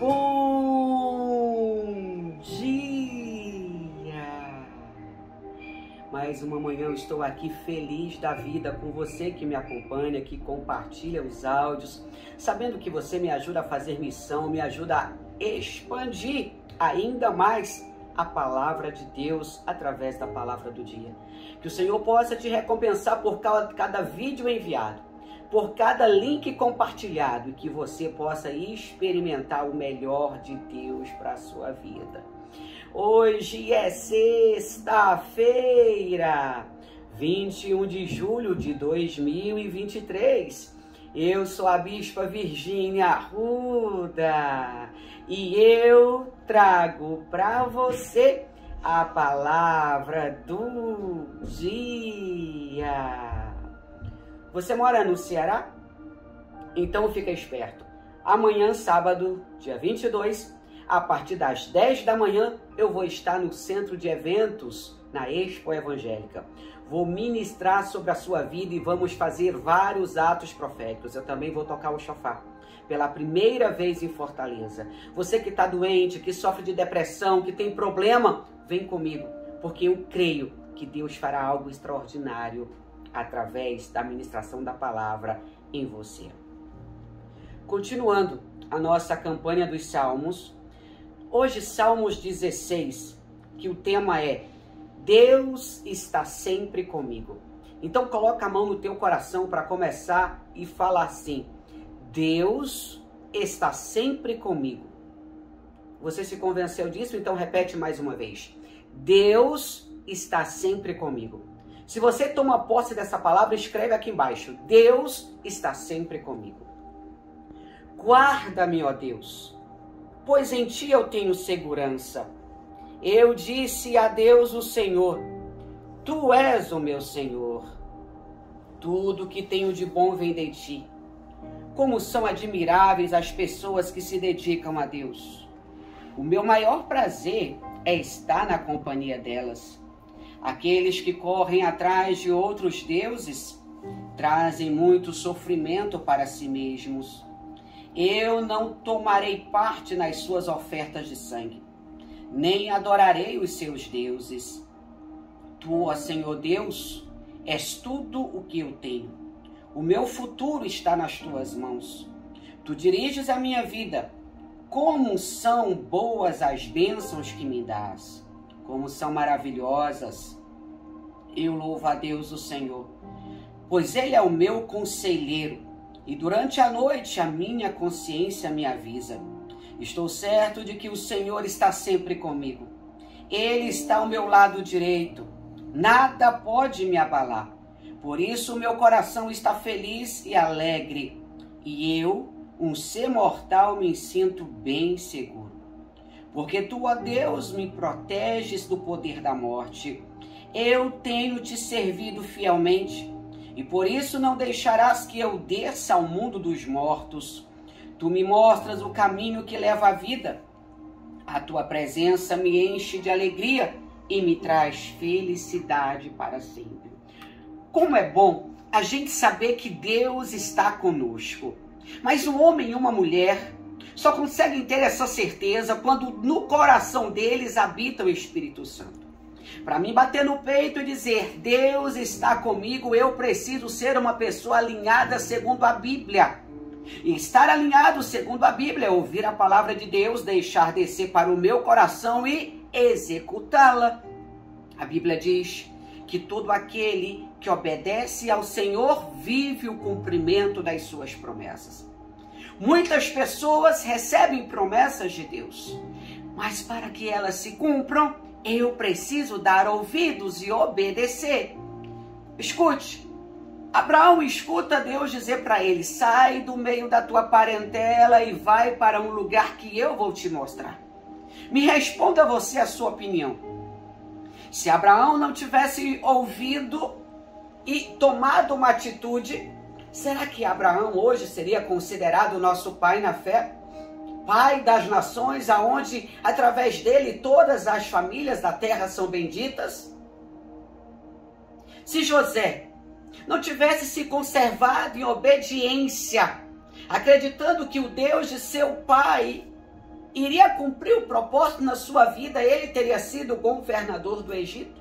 Bom dia! Mais uma manhã eu estou aqui feliz da vida com você que me acompanha, que compartilha os áudios, sabendo que você me ajuda a fazer missão, me ajuda a expandir ainda mais a palavra de Deus através da palavra do dia. Que o Senhor possa te recompensar por cada vídeo enviado, por cada link compartilhado, e que você possa experimentar o melhor de Deus para a sua vida. Hoje é sexta-feira, 21 de julho de 2023. Eu sou a Bispa Virgínia Arruda e eu trago para você a palavra do dia. Você mora no Ceará? Então fica esperto. Amanhã, sábado, dia 22, a partir das 10 da manhã, eu vou estar no Centro de Eventos, na Expo Evangélica. Vou ministrar sobre a sua vida e vamos fazer vários atos proféticos. Eu também vou tocar o chofar pela primeira vez em Fortaleza. Você que está doente, que sofre de depressão, que tem problema, vem comigo, porque eu creio que Deus fará algo extraordinário através da ministração da palavra em você. Continuando a nossa campanha dos Salmos, hoje Salmos 16, que o tema é Deus está sempre comigo. Então coloca a mão no teu coração para começar e falar assim: Deus está sempre comigo. Você se convenceu disso? Então repete mais uma vez: Deus está sempre comigo. Se você toma posse dessa palavra, escreve aqui embaixo: Deus está sempre comigo. Guarda-me, ó Deus, pois em ti eu tenho segurança. Eu disse a Deus, o Senhor: Tu és o meu Senhor. Tudo que tenho de bom vem de ti. Como são admiráveis as pessoas que se dedicam a Deus. O meu maior prazer é estar na companhia delas. Aqueles que correm atrás de outros deuses trazem muito sofrimento para si mesmos. Eu não tomarei parte nas suas ofertas de sangue, nem adorarei os seus deuses. Tu, ó Senhor Deus, és tudo o que eu tenho. O meu futuro está nas tuas mãos. Tu diriges a minha vida. Como são boas as bênçãos que me dás. Como são maravilhosas. Eu louvo a Deus, o Senhor, pois Ele é o meu conselheiro. E durante a noite a minha consciência me avisa. Estou certo de que o Senhor está sempre comigo. Ele está ao meu lado direito. Nada pode me abalar. Por isso o meu coração está feliz e alegre. E eu, um ser mortal, me sinto bem seguro. Porque tu, ó Deus, me proteges do poder da morte. Eu tenho te servido fielmente. E por isso não deixarás que eu desça ao mundo dos mortos. Tu me mostras o caminho que leva à vida. A tua presença me enche de alegria e me traz felicidade para sempre. Como é bom a gente saber que Deus está conosco. Mas um homem e uma mulher só conseguem ter essa certeza quando no coração deles habita o Espírito Santo. Para mim bater no peito e dizer Deus está comigo, eu preciso ser uma pessoa alinhada segundo a Bíblia. E estar alinhado segundo a Bíblia é ouvir a palavra de Deus, deixar descer para o meu coração e executá-la. A Bíblia diz que todo aquele que obedece ao Senhor vive o cumprimento das suas promessas. Muitas pessoas recebem promessas de Deus, mas para que elas se cumpram, eu preciso dar ouvidos e obedecer. Escute. Abraão escuta Deus dizer para ele: sai do meio da tua parentela e vai para um lugar que eu vou te mostrar. Me responda você a sua opinião. Se Abraão não tivesse ouvido e tomado uma atitude, será que Abraão hoje seria considerado nosso pai na fé? Pai das nações, aonde através dele todas as famílias da terra são benditas. Se José não tivesse se conservado em obediência, acreditando que o Deus de seu pai iria cumprir o propósito na sua vida, ele teria sido governador do Egito.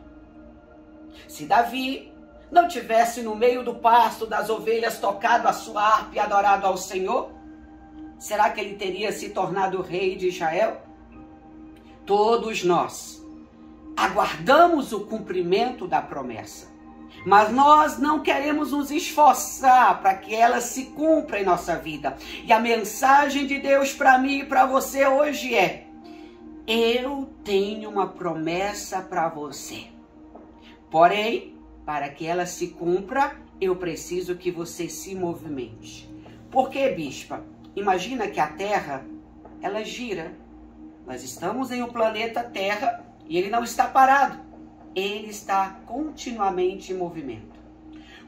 Se Davi não tivesse no meio do pasto das ovelhas tocado a sua harpa e adorado ao Senhor, será que ele teria se tornado rei de Israel? Todos nós aguardamos o cumprimento da promessa, mas nós não queremos nos esforçar para que ela se cumpra em nossa vida. E a mensagem de Deus para mim e para você hoje é: eu tenho uma promessa para você. Porém, para que ela se cumpra, eu preciso que você se movimente. Por quê, Bispa? Imagina que a Terra, ela gira. Nós estamos em um planeta Terra e ele não está parado. Ele está continuamente em movimento.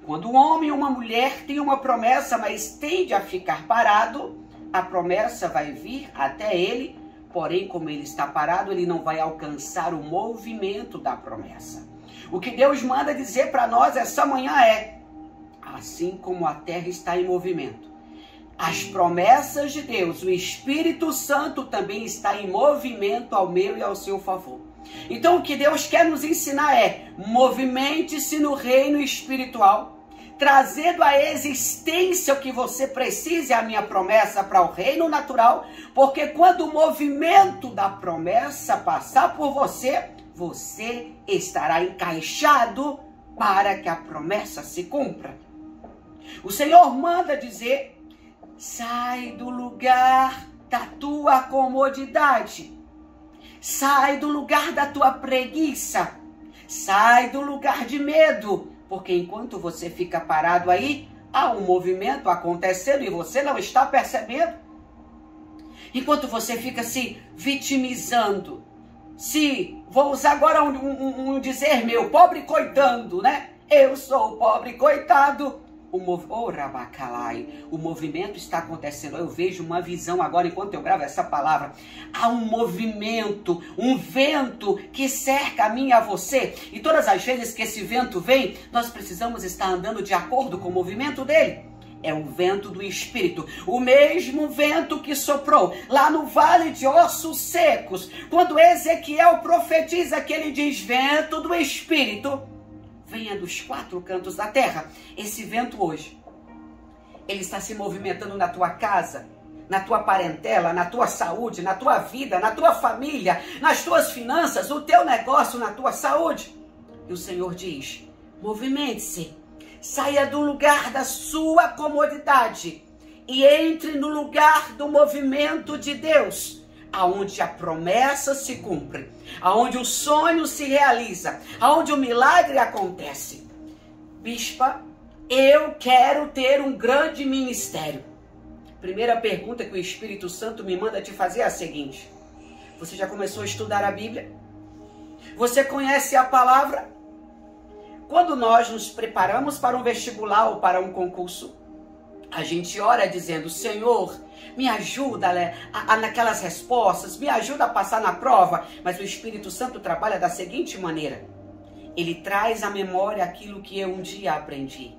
Quando um homem ou uma mulher tem uma promessa, mas tende a ficar parado, a promessa vai vir até ele, porém, como ele está parado, ele não vai alcançar o movimento da promessa. O que Deus manda dizer para nós essa manhã é: assim como a terra está em movimento, as promessas de Deus, o Espírito Santo também está em movimento ao meu e ao seu favor. Então o que Deus quer nos ensinar é: movimente-se no reino espiritual, trazendo à existência o que você precisa, a minha promessa, para o reino natural, porque quando o movimento da promessa passar por você, você estará encaixado para que a promessa se cumpra. O Senhor manda dizer: sai do lugar da tua comodidade, sai do lugar da tua preguiça, sai do lugar de medo, porque enquanto você fica parado aí, há um movimento acontecendo e você não está percebendo. Enquanto você fica se vitimizando, se, vou usar agora um dizer meu, pobre coitando, né? Eu sou o pobre coitado. Oh, Rabacalai, o movimento está acontecendo. Eu vejo uma visão agora, enquanto eu gravo essa palavra. Há um movimento, um vento que cerca a mim e a você. E todas as vezes que esse vento vem, nós precisamos estar andando de acordo com o movimento dele. É um vento do Espírito, o mesmo vento que soprou lá no vale de ossos secos. Quando Ezequiel profetiza que ele diz: vento do Espírito, venha dos quatro cantos da terra. Esse vento hoje, ele está se movimentando na tua casa, na tua parentela, na tua saúde, na tua vida, na tua família, nas tuas finanças, no teu negócio, na tua saúde. E o Senhor diz: movimente-se, saia do lugar da sua comodidade e entre no lugar do movimento de Deus, aonde a promessa se cumpre, aonde o sonho se realiza, aonde o milagre acontece. Bispa, eu quero ter um grande ministério. Primeira pergunta que o Espírito Santo me manda te fazer é a seguinte: você já começou a estudar a Bíblia? Você conhece a palavra? Quando nós nos preparamos para um vestibular ou para um concurso, a gente ora dizendo: Senhor, me ajuda naquelas respostas, me ajuda a passar na prova. Mas o Espírito Santo trabalha da seguinte maneira: ele traz à memória aquilo que eu um dia aprendi.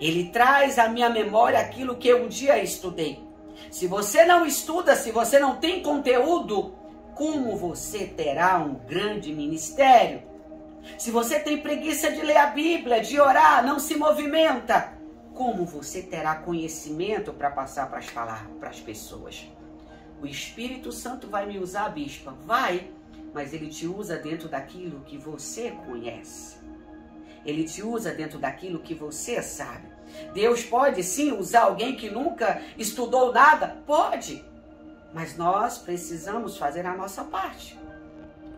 Ele traz à minha memória aquilo que eu um dia estudei. Se você não estuda, se você não tem conteúdo, como você terá um grande ministério? Se você tem preguiça de ler a Bíblia, de orar, não se movimenta, como você terá conhecimento para passar para as pessoas? O Espírito Santo vai me usar, Bispa? Vai, mas ele te usa dentro daquilo que você conhece. Ele te usa dentro daquilo que você sabe. Deus pode sim usar alguém que nunca estudou nada? Pode, mas nós precisamos fazer a nossa parte.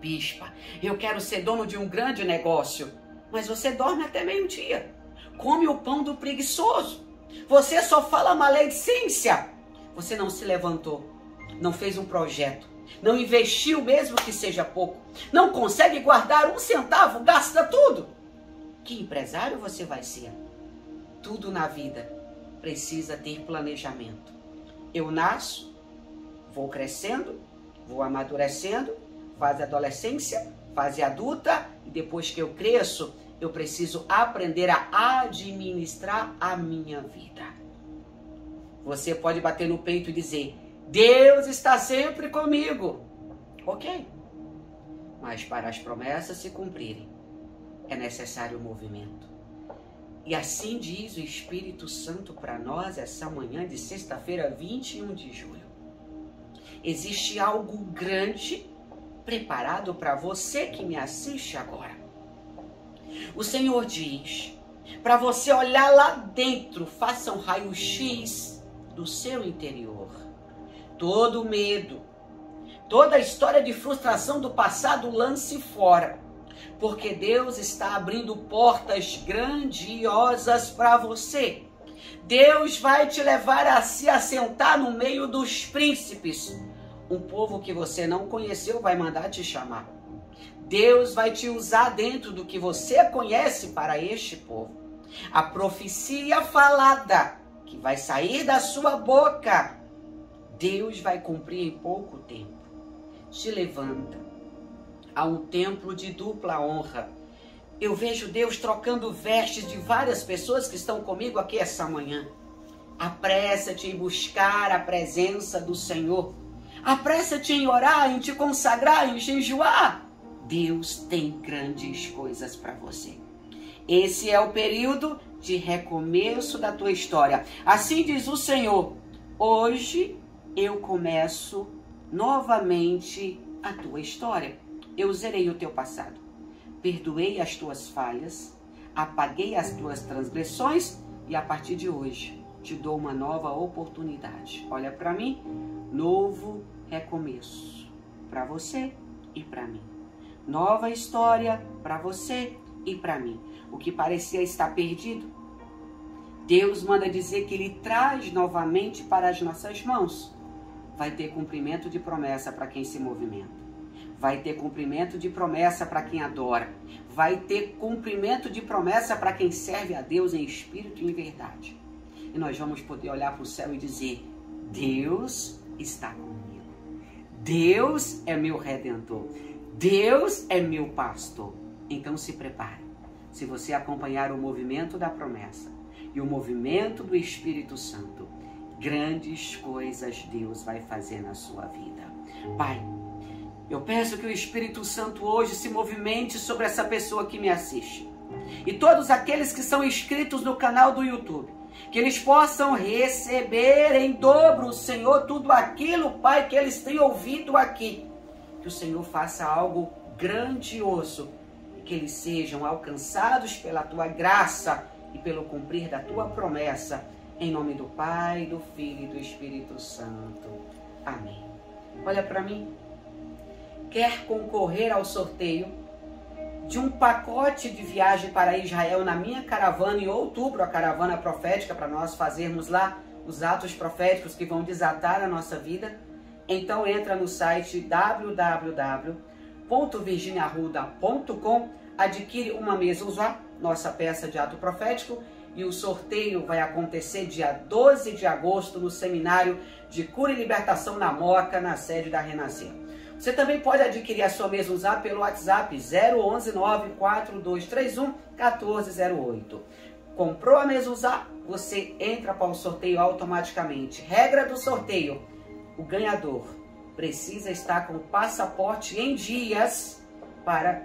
Bispa, eu quero ser dono de um grande negócio, mas você dorme até meio-dia. Come o pão do preguiçoso. Você só fala maledicência. Você não se levantou, não fez um projeto, não investiu mesmo que seja pouco, não consegue guardar um centavo, gasta tudo. Que empresário você vai ser? Tudo na vida precisa ter planejamento. Eu nasço, vou crescendo, vou amadurecendo, fase adolescência, fase adulta, e depois que eu cresço, eu preciso aprender a administrar a minha vida. Você pode bater no peito e dizer, Deus está sempre comigo. Ok. Mas para as promessas se cumprirem, é necessário o movimento. E assim diz o Espírito Santo para nós essa manhã de sexta-feira, 21 de julho. Existe algo grande preparado para você que me assiste agora. O Senhor diz para você olhar lá dentro, faça um raio-x do seu interior. Todo medo, toda a história de frustração do passado, lance fora. Porque Deus está abrindo portas grandiosas para você. Deus vai te levar a se assentar no meio dos príncipes. Um povo que você não conheceu vai mandar te chamar. Deus vai te usar dentro do que você conhece para este povo. A profecia falada que vai sair da sua boca, Deus vai cumprir em pouco tempo. Te levanta. Há um templo de dupla honra. Eu vejo Deus trocando vestes de várias pessoas que estão comigo aqui essa manhã. Apressa-te em buscar a presença do Senhor. Apressa-te em orar, em te consagrar, em jejuar. Deus tem grandes coisas para você. Esse é o período de recomeço da tua história. Assim diz o Senhor, hoje eu começo novamente a tua história. Eu zerei o teu passado, perdoei as tuas falhas, apaguei as tuas transgressões e a partir de hoje te dou uma nova oportunidade. Olha para mim, novo recomeço para você e para mim. Nova história para você e para mim. O que parecia estar perdido, Deus manda dizer que Ele traz novamente para as nossas mãos. Vai ter cumprimento de promessa para quem se movimenta. Vai ter cumprimento de promessa para quem adora. Vai ter cumprimento de promessa para quem serve a Deus em espírito e em verdade. E nós vamos poder olhar para o céu e dizer, Deus está comigo. Deus é meu redentor. Deus é meu pastor. Então se prepare. Se você acompanhar o movimento da promessa e o movimento do Espírito Santo, grandes coisas Deus vai fazer na sua vida. Pai, eu peço que o Espírito Santo hoje se movimente sobre essa pessoa que me assiste. E todos aqueles que são inscritos no canal do YouTube, que eles possam receber em dobro, Senhor, tudo aquilo, Pai, que eles têm ouvido aqui. Que o Senhor faça algo grandioso e que eles sejam alcançados pela Tua graça e pelo cumprir da Tua promessa. Em nome do Pai, do Filho e do Espírito Santo. Amém. Olha para mim. Quer concorrer ao sorteio de um pacote de viagem para Israel na minha caravana em outubro, a caravana profética, para nós fazermos lá os atos proféticos que vão desatar a nossa vida? Então entra no site www.virginiaarruda.com, adquire uma mesa usar, nossa peça de ato profético, e o sorteio vai acontecer dia 12 de agosto no seminário de cura e libertação na Moca, na sede da Renascer. Você também pode adquirir a sua mesa usada pelo WhatsApp 011 94231 1408. Comprou a mesa usada, você entra para o sorteio automaticamente. Regra do sorteio, o ganhador precisa estar com o passaporte em dias para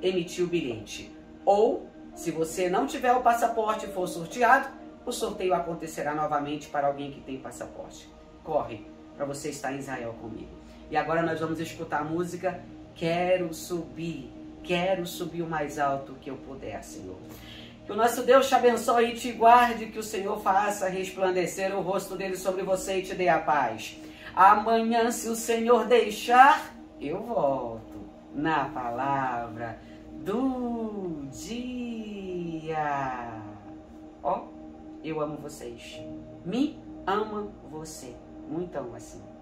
emitir o bilhete. Ou, se você não tiver o passaporte e for sorteado, o sorteio acontecerá novamente para alguém que tem passaporte. Corre, para você estar em Israel comigo. E agora nós vamos escutar a música quero subir o mais alto que eu puder, Senhor. Que o nosso Deus te abençoe e te guarde, que o Senhor faça resplandecer o rosto dele sobre você e te dê a paz. Amanhã, se o Senhor deixar, eu volto na palavra do dia. Ó, eu amo vocês. Me ama você. Muito amo assim.